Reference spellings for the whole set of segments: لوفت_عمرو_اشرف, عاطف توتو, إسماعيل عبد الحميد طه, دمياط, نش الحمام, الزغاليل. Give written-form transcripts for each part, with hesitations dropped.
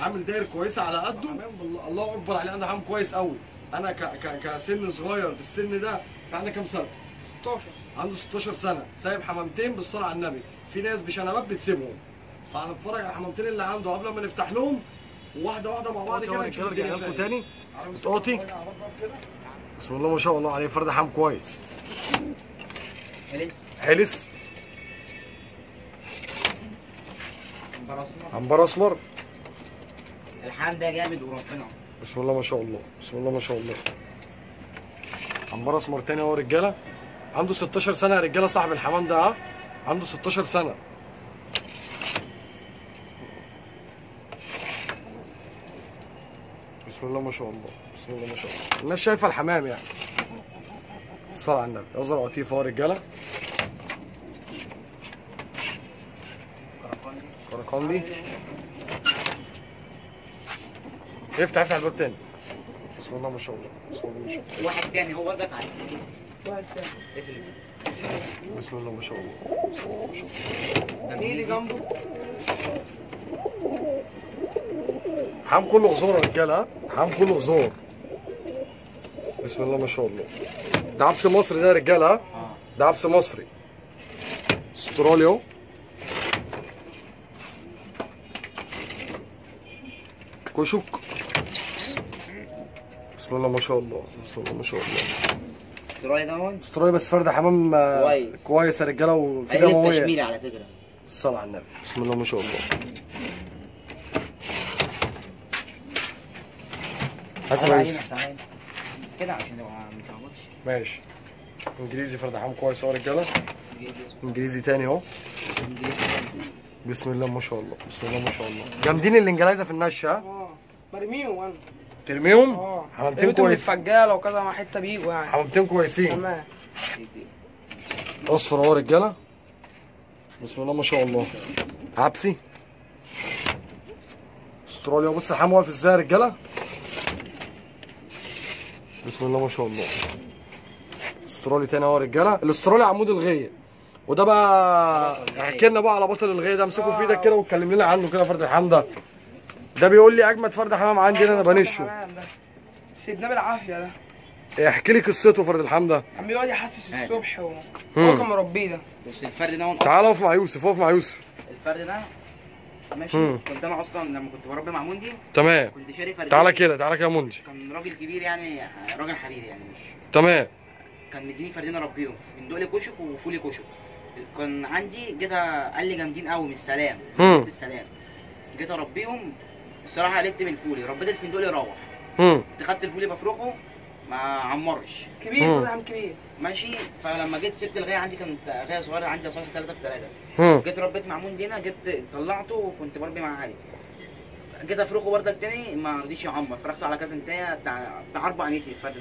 عامل داير كويسه على قده، الله اكبر عليه، انا عامل كويس قوي. انا كسن صغير في السن ده، انت عندك كام سنه؟ 16. عنده 16 سنه، سايب حمامتين بالصلاه على النبي. في ناس بشنبات بتسيبهم، فهنتفرج على الحمامتين اللي عنده قبل ما نفتح لهم، وواحده واحده مع بعض كده نشوف الدنيا فيها. تاني قطاطي، بسم الله ما شاء الله عليه، فرد حمام كويس. حلس، عنبر اسمر، الحمام ده جامد وربنا. بسم الله ما شاء الله، بسم الله ما شاء الله. عنبر اسمر تاني اهو يا رجاله، عنده 16 سنه يا رجاله. صاحب الحمام ده ها عنده 16 سنه. بسم الله ما شاء الله، بسم الله ما شاء الله. الناس شايفه الحمام يعني. الصلاة على النبي، ازرق قطيف اهو يا رجاله. كركندي، افتح الباب تاني. بسم الله ما شاء الله، بسم الله ما شاء الله. واحد تاني هو برضك عليه. واحد تاني. اقفل الباب. بسم الله ما شاء الله، بسم الله ما شاء الله. ده ايه اللي جنبه؟ حام كله غزور يا رجاله، ها؟ حام كله غزور. بسم الله ما شاء الله. ده عبس مصري ده يا رجاله، ها؟ ده عبس مصري. استرالي اهو. كوشوك. بسم الله ما شاء الله، بسم الله ما شاء الله. استراي ده استراي، بس فرد حمام كويس يا رجاله وفي دمويه. تشميلي على فكره. الصلاه على النبي. بسم الله ما شاء الله. حسب عايزك كده عشان ما نتعبطش. ماشي. انجليزي فرد حمام كويس اهو يا رجاله. انجليزي تاني اهو. بسم الله ما شاء الله، بسم الله ما شاء الله. جامدين الانجلايزه في النش، ها؟ برميهم انا. ترميهم؟ اه. حمامتين كويسين. الفجاله وكذا مع حته بيجوا يعني. حمامتين كويسين. تمام. اصفر اهو رجاله. بسم الله ما شاء الله. عبسي. استراليا، بص الحمام واقف ازاي يا رجاله. بسم الله ما شاء الله. استرالي تاني اهو رجاله، الاسترالي عمود الغيه. وده بقى احكي لنا بقى على بطل الغيه ده، امسكه في ايدك كده واتكلم لنا عنه كده. فرد الحمام ده بيقول لي اجمد فرد حمام عندي انا بنشه، سيبناه بالعافيه. ده احكي لي قصته فرد الحمام ده. عم بيقعد يحسس الصبح هو كان مربيه ده. بص الفرد ده، تعال اقف مع يوسف، اقف مع يوسف. الفرد ده ماشي، كنت انا اصلا لما كنت بربي مع موندي، تمام، كنت شاري فردين. تعالى كده، تعالى كده يا موندي، كان راجل كبير يعني، راجل حريري يعني، مش تمام. كان مديني فردين اربيهم، بندقلي كشك وفولي كشك. كان عندي جيت قال لي جامدين قوي من السلام، من السلام جيت اربيهم. الصراحه قلت من الفولي، ربيت الفندق اللي روح. خدت الفولي بفرخه ما عمرش، كبير فرد حمام كبير ماشي. فلما جيت سبت الغايه عندي، كانت غايه صغيره عندي يا صاحبي 3 في 3. جيت ربيت مع موندي هنا، جيت طلعته وكنت بربي مع علي. جيت افرخه بردك تاني ما رضيش يعمر، فرخته على كذا نتايه بتاع 4 نتي الفرد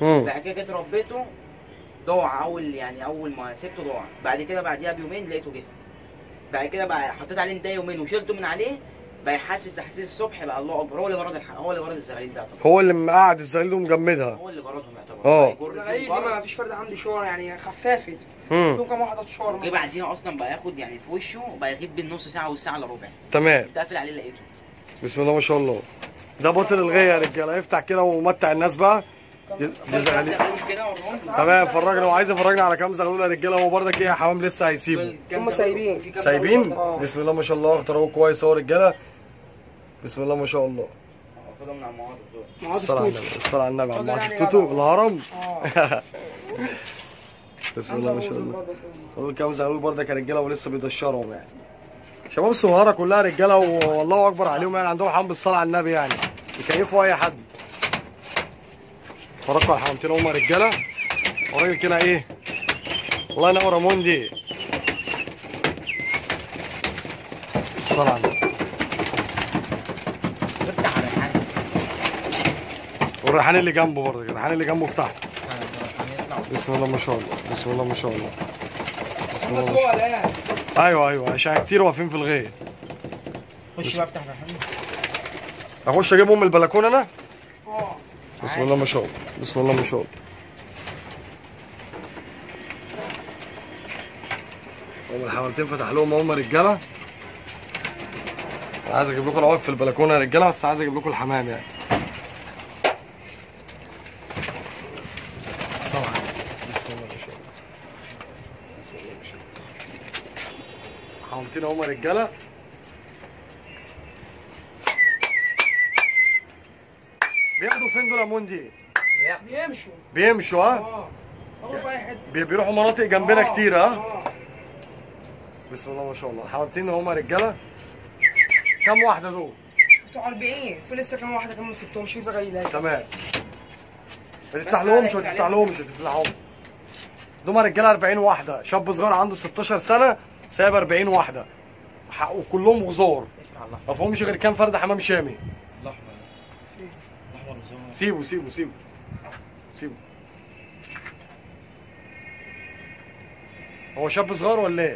ده. بعد كده جيت ربيته ضاع، اول ما سبته ضاع. بعد كده بعديها بيومين لقيته جه. بعد كده بقى حطيت عليه نتايه يومين وشلته من عليه، بقى يحسس تحسيس الصبح بقى. الله اكبر، هو اللي جرد الحق، هو اللي جرد الزغاليل ده، هو اللي مقعد الزغاليل ومجمدها، هو اللي جردهم يعتبر. الزغاليل دي ما فيش فرد عندي شعر يعني، خفافه، فيهم كام واحده شعر. جه بعديها اصلا بقى ياخد يعني في وشه، بقى يغيب بالنص ساعه والساعه الا ربع. تمام. كنت قافل عليه لقيته. بسم الله ما شاء الله. ده بطل الغيه يا رجاله، افتح كده ومتع الناس بقى. زغاليل كده ورهم. تمام، فرجنا، هو عايز يفرجنا على كام زغلول يا رجاله. هو بردك ايه، حمام لسه هيسيبه، هم سايبين. سايبين؟ بسم الله ما شاء الله. اختار اهو كويس اهو رجاله. بسم الله ما شاء الله. خدها من على معاطف توتو. الصلاة على النبي، الصلاة على النبي. على معاطف توتو الهرم. بسم الله ما شاء الله. دول كام زغلول بردك يا رجاله ولسه بيدشرهم يعني. شباب الصغيرة كلها رجاله والله أكبر عليهم يعني، عندهم حمام بالصلاة على النبي يعني، يكيفوا أي حد. اتفرجوا على الحمامتين هما رجاله. الراجل كده ايه؟ الله ينور يا موندي. الصلاة على النبي. والريحان اللي جنبه برضه، الريحان اللي جنبه افتحه. بسم الله ما شاء الله، بسم الله ما شاء الله. بسم الله ما شاء الله. ايوه، عشان كتير واقفين في الغايه. خش بقى افتح الريحان. اخش اجيبهم من البلكون انا؟ بسم الله ما شاء الله، بسم الله ما شاء الله. هما الحمامتين فتح لهم هما رجاله. انا عايز اجيب لكم العقد في البلكونه يا رجاله، بس عايز اجيب لكم الحمام يعني. حاولتين اهو يا رجاله. بياخدوا فين دول يا موندي؟ بيمشوا اه؟ هو في اي حته بيروحوا مناطق جنبنا كتير اه؟ بسم الله ما شاء الله. حاولتين اهو يا رجاله. كم واحده دول؟ بتوع 40 في لسه كام واحده، كام ما سبتهمش في زغيلات. تمام. ما تفتحلهمش ما تفتحلهمش ما تفتحلهمش. دول يا رجاله 40 واحده، شاب صغير عنده 16 سنه سايب 40 واحده وكلهم غزار، ما فيهمش غير كام فرد حمام شامي. سيبوا سيبوا سيبوا سيبوا. هو شاب صغير ولا ايه؟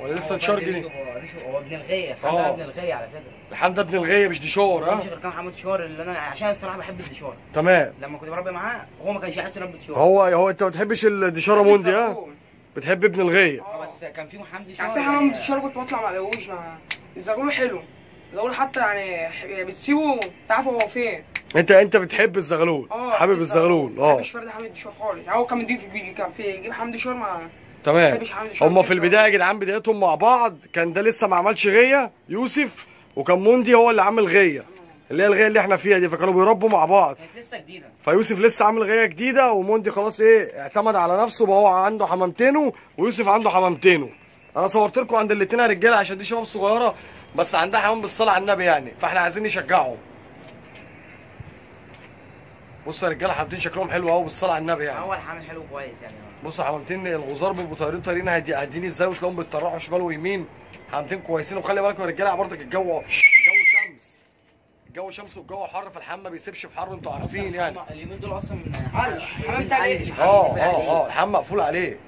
ولا لسه تشارجني؟ هو ابن الغيه، حماده ابن الغيه على فكره. الحمد ابن الغيه مش ديشور ها؟ مش غير كام حمود شوار اللي انا عشان الصراحه بحب الديشور. تمام. لما كنت بربي معاه هو ما كانش عايز يربي ديشور. هو انت ما بتحبش الديشور موندي ها؟ بتحب ابن الغيه. بس كان في محمد ديشور، كان في حمام ديشور كنت بطلع ما الاقيهوش. الزغلول حلو، الزغلول حتى يعني بتسيبه تعرف هو فين. انت بتحب الزغلول، حابب الزغلول اه. مش فرد حمام ديشور خالص، هو كان كان في يجيب حمام ديشور ما. تمام. هم في البدايه يا جدعان بدايتهم مع بعض كان ده لسه ما عملش غيه يوسف، وكان موندي هو اللي عامل غيه اللي هي الغيه اللي احنا فيها دي، فكانوا بيربوا مع بعض. كانت لسه جديده، فيوسف لسه عامل غيه جديده وموندي خلاص ايه اعتمد على نفسه بقى، هو عنده حمامتينه ويوسف عنده حمامتينه. انا صورت لكم عند الاتنين يا رجاله عشان دي شباب صغيره بس عندها حمام بالصلاه على النبي يعني، فاحنا عايزين نشجعهم. بصوا يا رجاله حمامتين شكلهم حلو قوي بالصلاه على النبي يعني. اول حمام حلو كويس يعني. بصوا حمامتين الغزار بيبقوا طايرين قاعدين ازاي، وتلاقيهم بيتطرحوا شمال ويمين. حمامتين كويسين، وخلي بالكم يا رجاله برضك الجو شمس والجو حر، فالحمام ما بيسيبش في حر انتوا عارفين يعني. اليومين دول اصلا علش الحمام بتاع الحمام مقفول عليه.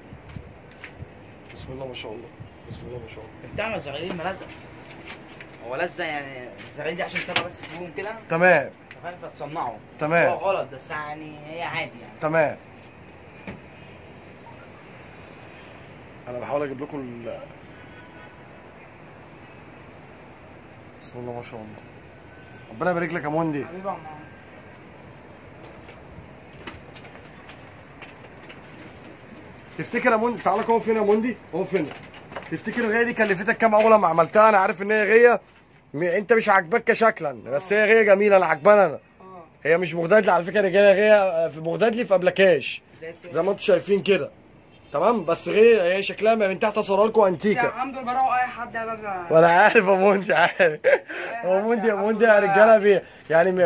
بسم الله ما شاء الله، بسم الله ما شاء الله. بتاعنا الزغالين ملزق، هو لزق يعني الزغالين دي عشان تبقى بس فيهم كده. تمام. فتصنعه. تمام. هو غلط بس يعني هي عادي يعني. تمام. انا بحاول اجيب لكم بسم الله ما شاء الله. ربنا يبارك لك يا موندي حبيبي. تفتكر يا موندي تعالى اهو فين يا موندي، اهو فين. تفتكر الغيه دي كلفتك كام اول ما عملتها؟ انا عارف ان هي غيه انت مش عاجباك كشكلا، بس هي غيه جميله انا عاجباني انا. هي مش بغدادلي على فكره رجاله، غيه في بغدادلي في ابلكاش زي ما انتم شايفين كده. تمام. بس غيه هي شكلها من تحت صورها لكم انتيكه. الحمد لله براوق اي حد يا بابا. وانا عارف يا موندي، عارف هو موندي يا رجاله يعني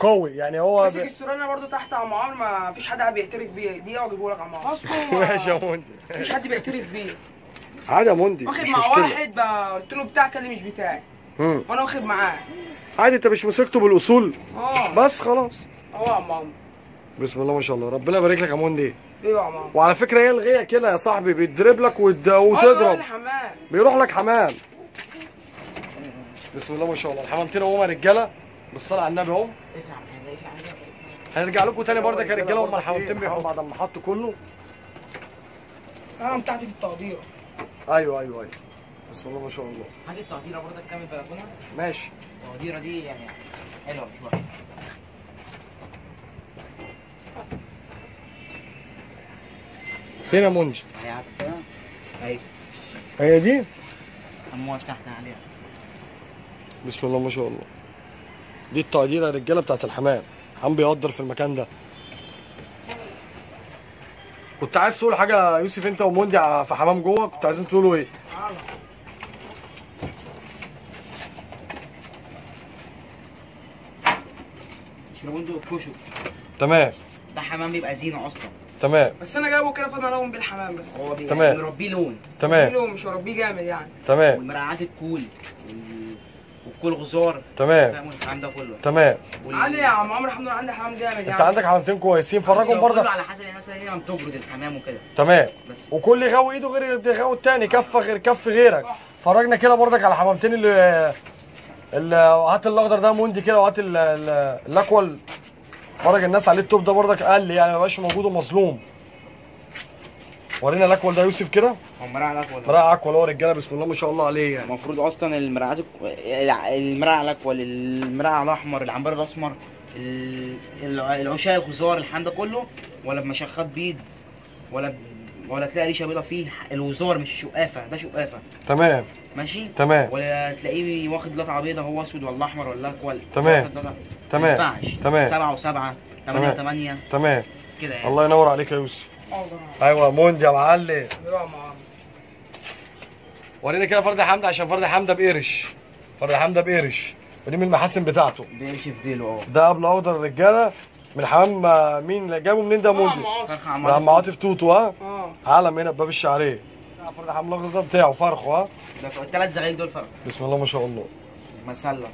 قوي يعني. هو ماسك السرانه برضه تحت عم عمرو، ما فيش حد بيعترف بيه، دي اجيبه لك عم عمرو ماشي يا موندي. مفيش حد بيعترف بيه عادي يا موندي. واخد مع واحد قلت له بتاعك اللي مش بتاعك وانا واخد معاه عادي. انت مش مسكته بالاصول بس خلاص يا عم عمرو. بسم الله ما شاء الله، ربنا يبارك لك يا موندي. وعلى فكره هي الغيه كده يا صاحبي بيتضرب لك وتضرب بيروح لك حمام. بسم الله ما شاء الله. الحمامتين اهو يا رجاله بالصلاه على النبي اهو. هنرجع لكم تاني برضك يا رجاله. هم الحمامتين بيحطوا بعد ما حطوا كله بتاعتي في التقديره. ايوه. بسم الله ما شاء الله. هات التقديره برضك كامل بلكونه. ماشي. التقديره دي يعني حلوه مش وحشه. فين يا منجي؟ هي عارفة اهي. هي دي؟ عموها فتحتها عليها. بسم الله ما شاء الله. دي التقديرة يا رجالة بتاعت الحمام، الحمام بيقدر في المكان ده. كنت عايز تقول حاجة يوسف أنت وموندي في حمام جوه، كنت عايزين تقولوا إيه؟ يشربون دول الكشك. تمام. ده حمام بيبقى زينة أصلاً. تمام. بس انا جايبه كده فاضل الون بالحمام بس. هو تمام. مربيه لون. تمام. لون مش مربيه جامد يعني. تمام. والمرععات الكول والكول غزار. تمام. فاهم الكلام ده كله. تمام. عندي يا عم عمرو الحمد لله عندي حمام جامد يعني. انت عندك حمامتين كويسين فرجهم برضه على حسب الناس اللي هي بتجرد الحمام وكده. تمام. بس. وكل غاوي ايده غير غاوي الثاني، كفه غير كف غيرك. فرجنا كده برضك على حمامتين اللي هات الاخضر ده موندي كده، وهات الاكوال. فرج الناس عليه التوب ده برضك قل يعني ما بقاش موجود ومظلوم. ورينا الاكول ده يا يوسف كده. هو مراعي الاكول، مراعي اكول هو رجاله بسم الله ما شاء الله عليه يعني. المفروض اصلا المراعي الاكول، المراعي الاحمر، العنبر الاسمر، العشاء، الخزار، الحان ده كله، ولا بمشخات بيض ولا تلاقي ريشه بيضه فيه. الوزار مش شقافه، ده شقافه. تمام ماشي تمام. ولا تلاقيه واخد لطعه بيضه، هو اسود ولا احمر ولا اكول. تمام تمام. ما ينفعش. تمام. 7 و7 8 و8. تمام كده يعني. الله ينور عليك يا يوسف. ايوه موند يا معلم. ايوه وريني كده فرد حمده، عشان فرد حمده بقرش، فرد حمده بقرش، ودي من المحاسن بتاعته بقرش في ديله اهو. ده قبل اخضر الرجاله من حمام مين اللي جابه منين ده؟ موند عم عاطف توتو. ها علم هنا بباب الشعريه. فرد حمله الاخضر ده بتاعه فرخه. ها ده الثلاث زعيل دول فرخ بسم الله ما شاء الله. مسله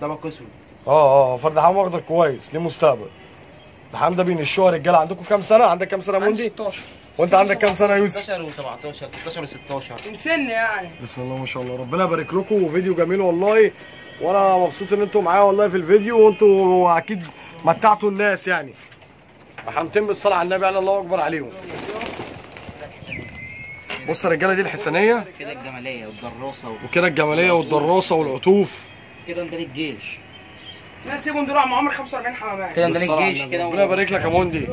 ده بقسم. فرد حمام اخضر كويس ليه مستقبل. حمده بينشوها رجاله. عندكم كام سنه؟ عندك كام سنه موندي؟ 16. وانت عندك كام سنه يا يوسف؟ 16 و17 16 و16 من سن يعني. بسم الله ما شاء الله، ربنا يبارك لكم، وفيديو جميل والله، وانا مبسوط ان انتم معايا والله في الفيديو، وانتوا اكيد متعتوا الناس يعني. حمتين بالصلاه على النبي على الله اكبر عليهم. بص الرجاله دي الحسنيه كده، الجماليه والدراسه وكده، الجماليه والدراسه والعطوف كده. انت الجيش انا سيبهم دول عم عمر 45 حمامات كده. ميدان الجيش كده، ربنا يبارك لك يا موندي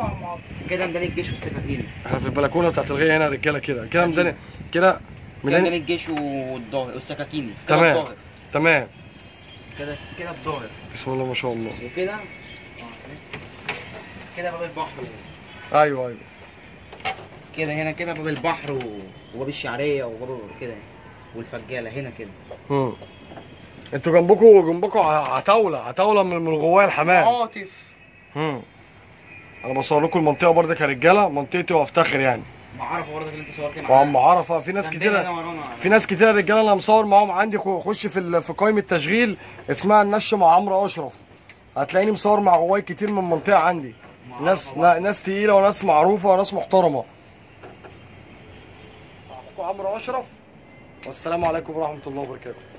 كده. ميدان الجيش مستكفيين، احنا في البلكونه بتاعت الغيه هنا رجاله كده كده. ميدان كده، ميدان الجيش والظاهر والسكاكيني. تمام تمام كده كده الظاهر بسم الله ما شاء الله. وكده كده باب البحر. ايوه ايوه كده هنا كده باب البحر وباب الشعريه وباب كده والفجاله هنا كده. انتوا جنبكوا عتاوله من الغوايه الحمام عاطف. انا بصور لكم المنطقه برضك يا رجاله، منطقتي وافتخر يعني. معرفه برضك اللي انت صورت معاها، وعم عرفه في ناس كتير، في ناس كتير رجاله انا مصور معاهم عندي. خش في قائمه تشغيل اسمها النش مع عمرو اشرف، هتلاقيني مصور مع غواي كتير من المنطقه عندي، ناس تقيله وناس معروفه وناس محترمه. اخوكم عمرو اشرف، والسلام عليكم ورحمه الله وبركاته.